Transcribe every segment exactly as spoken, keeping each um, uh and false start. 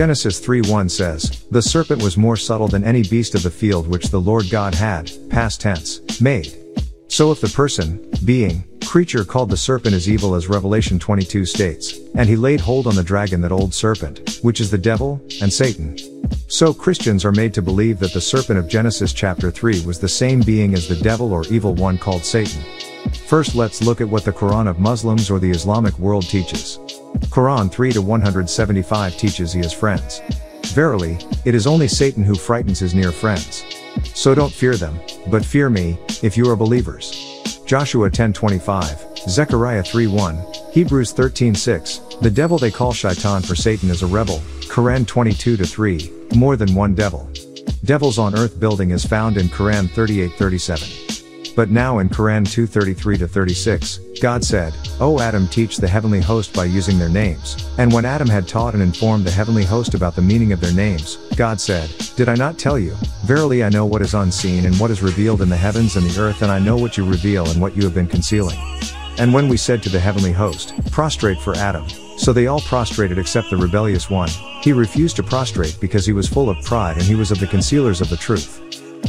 Genesis three one says, "The serpent was more subtle than any beast of the field which the Lord God had," past tense, "made." So if the person, being, creature called the serpent is evil as Revelation twenty-two states, and he laid hold on the dragon, that old serpent, which is the devil, and Satan. So Christians are made to believe that the serpent of Genesis chapter three was the same being as the devil or evil one called Satan. First let's look at what the Quran of Muslims or the Islamic world teaches. Quran three to one hundred seventy-five teaches he has friends. Verily, it is only Satan who frightens his near friends. So don't fear them, but fear me, if you are believers. Joshua ten twenty-five, Zechariah three one, Hebrews thirteen six, the devil they call Shaitan for Satan is a rebel, Koran twenty-two three, more than one devil. Devils on earth building is found in Koran thirty-eight thirty-seven. But now in Koran two thirty-three to thirty-six, God said, "O Adam, teach the heavenly host by using their names." And when Adam had taught and informed the heavenly host about the meaning of their names, God said, "Did I not tell you? Verily I know what is unseen and what is revealed in the heavens and the earth, and I know what you reveal and what you have been concealing." And when we said to the heavenly host, "Prostrate for Adam," so they all prostrated except the rebellious one. He refused to prostrate because he was full of pride, and he was of the concealers of the truth.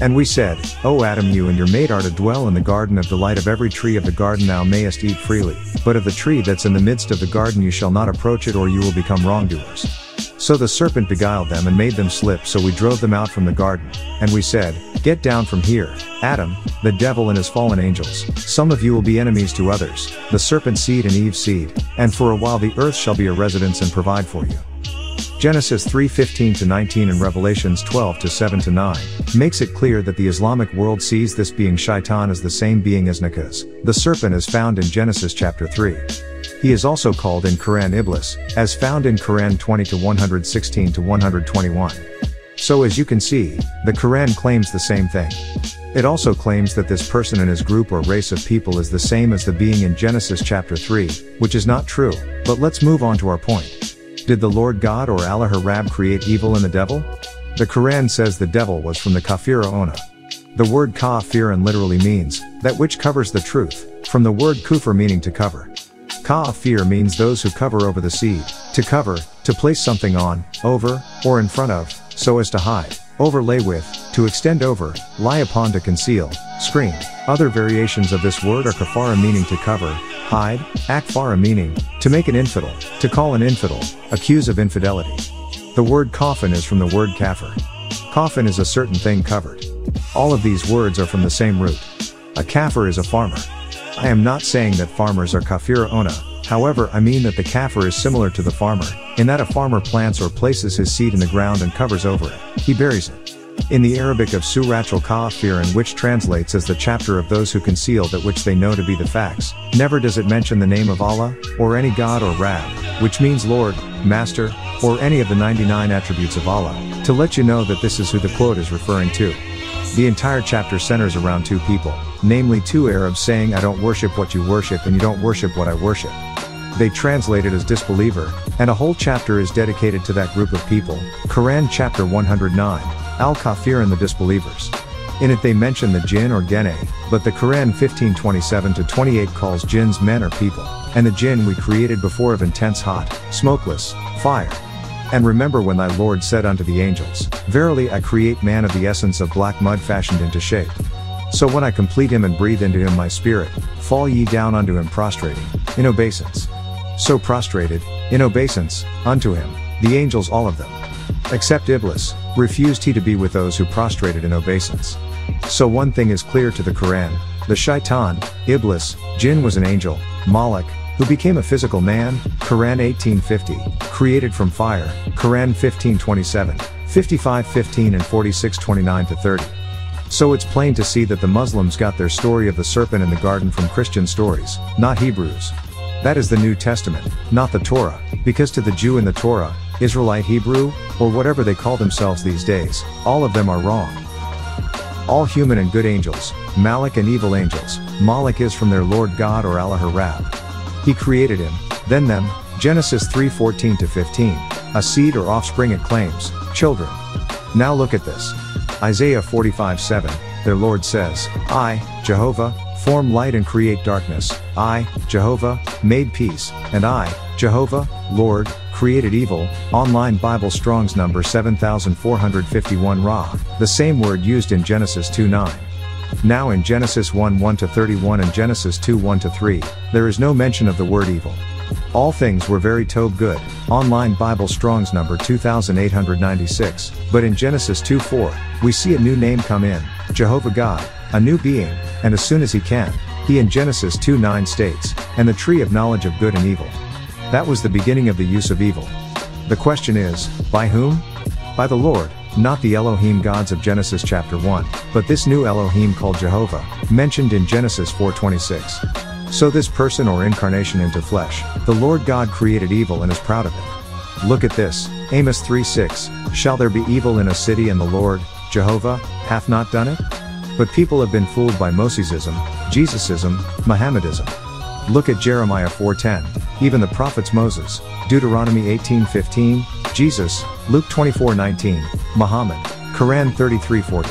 And we said, "O Adam, you and your mate are to dwell in the garden of delight. Of every tree of the garden thou mayest eat freely, but of the tree that's in the midst of the garden you shall not approach it, or you will become wrongdoers." So the serpent beguiled them and made them slip, so we drove them out from the garden. And we said, "Get down from here, Adam, the devil and his fallen angels. Some of you will be enemies to others, the serpent's seed and Eve's seed, and for a while the earth shall be a residence and provide for you." Genesis three fifteen to nineteen and Revelations twelve seven to nine makes it clear that the Islamic world sees this being Shaitan as the same being as Nakaz, the serpent, is found in Genesis chapter three. He is also called in Quran Iblis, as found in Quran twenty to one sixteen to one twenty-one. So as you can see, the Quran claims the same thing. It also claims that this person and his group or race of people is the same as the being in Genesis chapter three, which is not true, but let's move on to our point. Did the Lord God or Allah Harab create evil in the devil? The Quran says the devil was from the Kafirona. The word Kafiran literally means, "that which covers the truth," from the word Kufr meaning to cover. Kafir means those who cover over the seed, to cover, to place something on, over, or in front of, so as to hide, overlay with, to extend over, lie upon, to conceal, screen. Other variations of this word are kafara meaning to cover, hide, akfara meaning, to make an infidel, to call an infidel, accuse of infidelity. The word coffin is from the word kafir. Coffin is a certain thing covered. All of these words are from the same root. A kafir is a farmer. I am not saying that farmers are kafirona, however I mean that the kafir is similar to the farmer, in that a farmer plants or places his seed in the ground and covers over it, he buries it. In the Arabic of Surat al-Kafirin, which translates as the chapter of those who conceal that which they know to be the facts, never does it mention the name of Allah, or any God or Rabb, which means Lord, Master, or any of the ninety-nine attributes of Allah, to let you know that this is who the quote is referring to. The entire chapter centers around two people, namely two Arabs saying, "I don't worship what you worship and you don't worship what I worship." They translate it as disbeliever, and a whole chapter is dedicated to that group of people, Quran chapter one hundred nine, Al-Kafir and the disbelievers. In it they mention the jinn or gene, but the Quran fifteen twenty-seven to twenty-eight calls jinns men or people, and the jinn we created before of intense hot, smokeless, fire. And remember when thy Lord said unto the angels, "Verily I create man of the essence of black mud fashioned into shape. So when I complete him and breathe into him my spirit, fall ye down unto him prostrating, in obeisance." So prostrated, in obeisance, unto him, the angels, all of them. Except Iblis, refused he to be with those who prostrated in obeisance. So one thing is clear to the Quran, the Shaitan, Iblis, Jinn was an angel, Malak, who became a physical man, Quran eighteen fifty, created from fire, Quran fifteen twenty-seven, fifty-five fifteen and forty-six twenty-nine to thirty. So it's plain to see that the Muslims got their story of the serpent in the garden from Christian stories, not Hebrews. That is the New Testament, not the Torah, because to the Jew in the Torah, Israelite Hebrew, or whatever they call themselves these days, all of them are wrong. All human and good angels, Malak and evil angels, Malak is from their Lord God or Allah Harab. He created him, then them, Genesis three fourteen to fifteen, a seed or offspring it claims, children. Now look at this. Isaiah forty-five seven, their Lord says, "I, Jehovah, form light and create darkness, I, Jehovah, made peace, and I, Jehovah, Lord, created evil, online Bible Strong's number seven thousand four hundred fifty-one Ra, the same word used in Genesis two nine. Now in Genesis one one to thirty-one and Genesis two one to three, there is no mention of the word evil. All things were very Tob good, online Bible Strong's number two thousand eight hundred ninety-six, but in Genesis two four, we see a new name come in, Jehovah God, a new being, and as soon as he can, he in Genesis two nine states, and the tree of knowledge of good and evil. That was the beginning of the use of evil. The question is, by whom? By the Lord, not the Elohim gods of Genesis chapter one, but this new Elohim called Jehovah, mentioned in Genesis four twenty-six. So this person or incarnation into flesh, the Lord God created evil and is proud of it. Look at this, Amos three six, shall there be evil in a city and the Lord, Jehovah, hath not done it? But people have been fooled by Mosesism, Jesusism, Mohammedism. Look at Jeremiah four ten, even the prophets Moses, Deuteronomy eighteen fifteen, Jesus, Luke twenty-four nineteen, Muhammad, Koran thirty-three forty.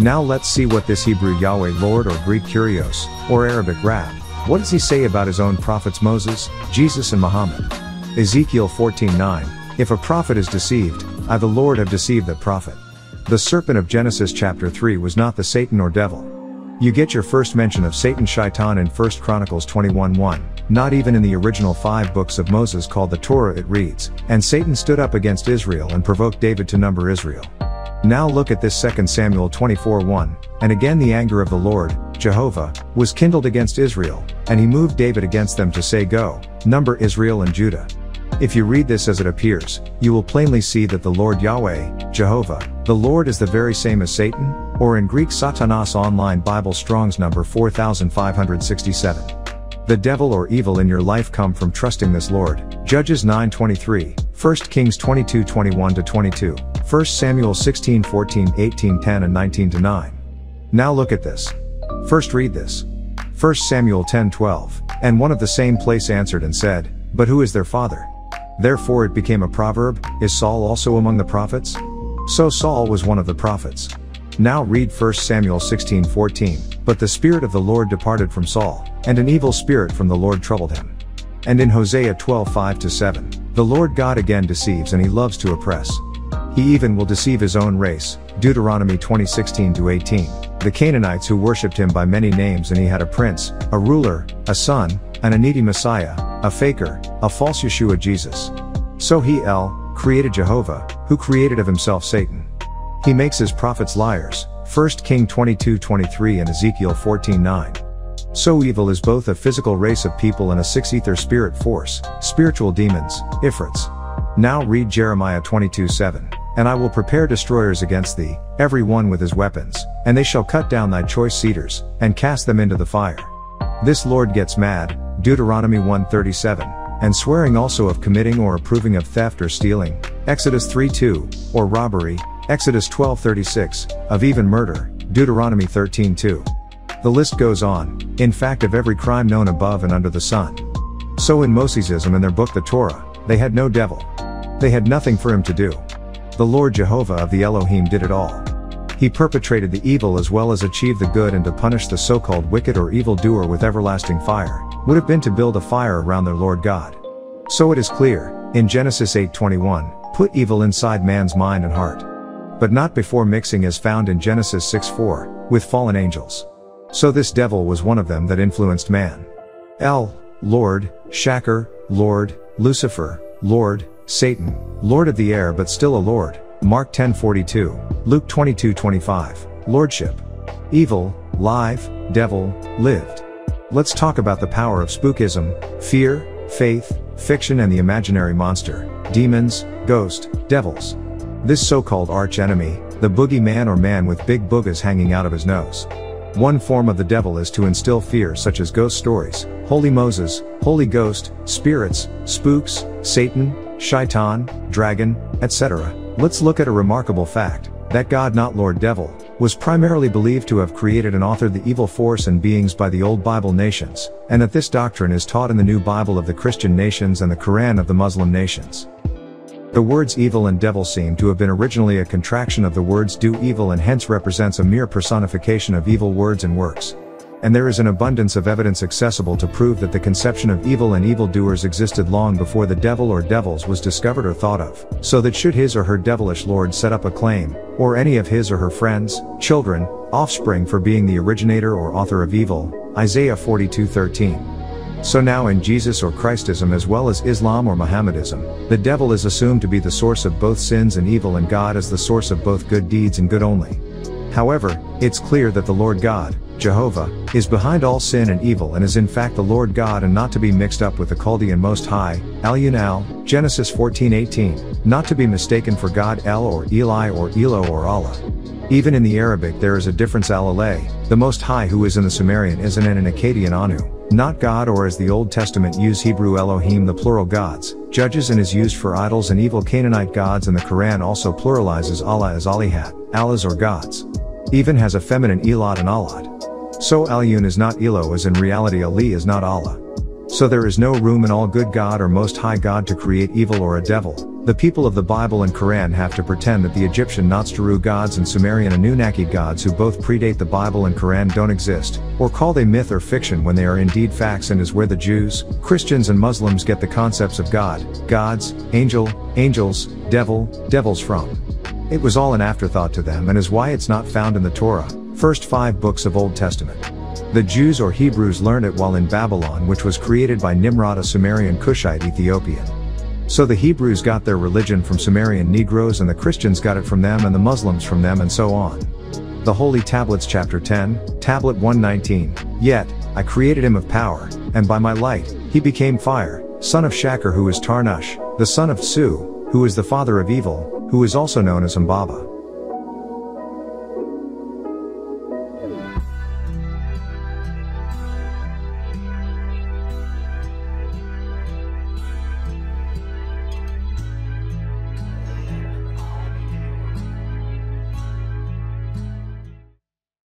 Now let's see what this Hebrew Yahweh Lord or Greek Kyrios, or Arabic Rab, what does he say about his own prophets Moses, Jesus and Muhammad? Ezekiel fourteen nine, if a prophet is deceived, I the Lord have deceived that prophet. The serpent of Genesis chapter three was not the Satan or devil. You get your first mention of Satan Shaitan in First Chronicles twenty-one one, not even in the original five books of Moses called the Torah it reads, and Satan stood up against Israel and provoked David to number Israel. Now look at this Second Samuel twenty-four one, and again the anger of the Lord, Jehovah, was kindled against Israel, and he moved David against them to say go, number Israel and Judah. If you read this as it appears, you will plainly see that the Lord Yahweh, Jehovah, the Lord is the very same as Satan, or in Greek Satanas online Bible Strong's number four thousand five hundred sixty-seven. The devil or evil in your life come from trusting this Lord, Judges nine twenty-three, First Kings twenty-two twenty-one to twenty-two, First Samuel sixteen fourteen, eighteen ten and nineteen nine. Now look at this. First read this. First Samuel ten twelve, and one of the same place answered and said, but who is their father? Therefore it became a proverb, is Saul also among the prophets? So Saul was one of the prophets. Now read First Samuel sixteen fourteen, but the Spirit of the Lord departed from Saul, and an evil spirit from the Lord troubled him. And in Hosea twelve five to seven, the Lord God again deceives and he loves to oppress. He even will deceive his own race, Deuteronomy twenty sixteen to eighteen. The Canaanites who worshipped him by many names and he had a prince, a ruler, a son, and a needy Messiah, a faker, a false Yeshua Jesus. So he El, created Jehovah, who created of himself Satan. He makes his prophets liars, First King twenty-two twenty-three and Ezekiel fourteen nine. So evil is both a physical race of people and a six-ether spirit force, spiritual demons, Ifrits. Now read Jeremiah twenty-two seven. And I will prepare destroyers against thee, every one with his weapons, and they shall cut down thy choice cedars, and cast them into the fire. This Lord gets mad, Deuteronomy one thirty-seven, and swearing also of committing or approving of theft or stealing, Exodus three two, or robbery, Exodus twelve thirty-six, of even murder, Deuteronomy thirteen two. The list goes on, in fact of every crime known above and under the sun. So in Mosesism and their book the Torah, they had no devil. They had nothing for him to do. The Lord Jehovah of the Elohim did it all. He perpetrated the evil as well as achieved the good, and to punish the so-called wicked or evildoer with everlasting fire, would have been to build a fire around their Lord God. So it is clear, in Genesis eight twenty-one, put evil inside man's mind and heart. But not before mixing as found in Genesis six four, with fallen angels. So this devil was one of them that influenced man. El, Lord, Shaker, Lord, Lucifer, Lord, Satan, Lord of the air but still a Lord, Mark ten forty-two, Luke twenty-two twenty-five, Lordship. Evil, live, devil, lived. Let's talk about the power of spookism, fear, faith, fiction and the imaginary monster, demons, ghost, devils. This so-called arch-enemy, the boogeyman or man with big boogas hanging out of his nose. One form of the devil is to instill fear such as ghost stories, Holy Moses, Holy Ghost, spirits, spooks, Satan, Shaitan, dragon, et cetera. Let's look at a remarkable fact, that God not Lord Devil, was primarily believed to have created and authored the evil force and beings by the old Bible nations, and that this doctrine is taught in the new Bible of the Christian nations and the Quran of the Muslim nations. The words evil and devil seem to have been originally a contraction of the words do evil and hence represents a mere personification of evil words and works. and there is an abundance of evidence accessible to prove that the conception of evil and evildoers existed long before the devil or devils was discovered or thought of, so that should his or her devilish lord set up a claim, or any of his or her friends, children, offspring for being the originator or author of evil, Isaiah forty-two thirteen. So now in Jesus or Christism as well as Islam or Mohammedism, the devil is assumed to be the source of both sins and evil, and God is the source of both good deeds and good only. However, it's clear that the Lord God, Jehovah, is behind all sin and evil and is in fact the Lord God, and not to be mixed up with the Chaldean Most High, Al-Yunal, Genesis fourteen eighteen, not to be mistaken for God El or Eli or Elo or Allah. Even in the Arabic there is a difference. Al-Alay, the Most High, who is in the Sumerian is, and in an Akkadian Anu, not God, or as the Old Testament use Hebrew Elohim, the plural gods, judges, and is used for idols and evil Canaanite gods, and the Koran also pluralizes Allah as Alihat, Allahs or gods. Even has a feminine Elad and Alad. So Al-Yun is not Elo, as in reality Ali is not Allah. So there is no room in all good God or Most High God to create evil or a devil. The people of the Bible and Koran have to pretend that the Egyptian Naztaru gods and Sumerian Anunnaki gods, who both predate the Bible and Koran, don't exist, or call they myth or fiction when they are indeed facts, and is where the Jews, Christians and Muslims get the concepts of God, gods, angel, angels, devil, devils from. It was all an afterthought to them, and is why it's not found in the Torah, first five books of Old Testament. The Jews or Hebrews learned it while in Babylon, which was created by Nimrod, a Sumerian Cushite Ethiopian. So the Hebrews got their religion from Sumerian Negroes, and the Christians got it from them, and the Muslims from them, and so on. The Holy Tablets, chapter ten, tablet one nineteen, Yet, I created him of power, and by my light, he became fire, son of Shachar, who is Tarnash, the son of Tsu, who is the father of evil, who is also known as Humbaba.